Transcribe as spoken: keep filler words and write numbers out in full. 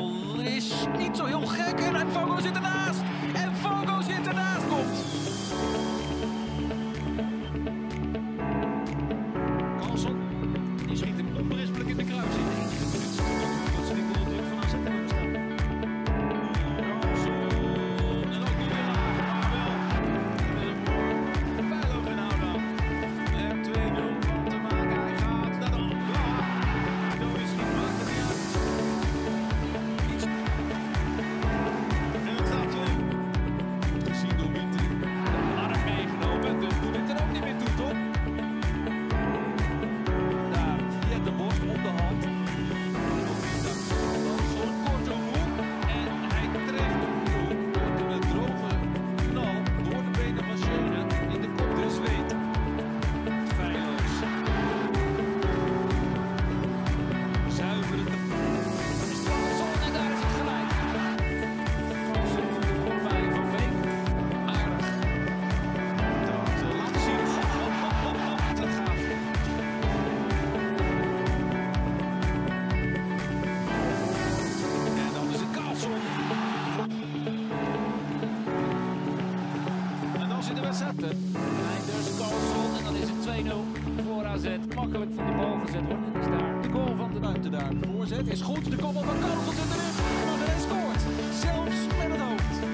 dribbel is niet zo heel gek. En Fogo zit ernaast. En Fogo zit ernaast. Komt. Karlsson. Die schiet hem onberispelijk in de kruis. In één keer minuut. Veel schimmel druk van A Z Alkmaar. Karlsson. En ook nog weer laag. Maar wel. Bijlo Renauda. En twee nul van te maken. Hij gaat naar de andere. Zo is het. Maakt het niet uit. En het staat zo. Gezien door Winter. Arm meegenomen. Dus doet het er ook niet meer toe, toch? Daar. Via de borst op de hand. Zo'n korte hoek. En hij trekt op de hoek. Door de droge knal. Door de benen van Schöne. In de kop dus weet. Feilloos. Zuiveren de Karlsson en daar is het gelijk. Karlsson komt er goed bij van Beek. Aardig. Dat eh, laat zien. Hop, hop, hop, hop. Dat gaat. En dan is het Karlsson. En dan zit de wedstrijd. Reinders, Karlsson en dan is het twee nul voor A Z. Makkelijk van de bal gezet wordt. En is daar de goal van de buiten daar. Voorzet is goed. De kopbal van Karlsson zit erin. Maar de rest scoort. Zelfs met het hoofd.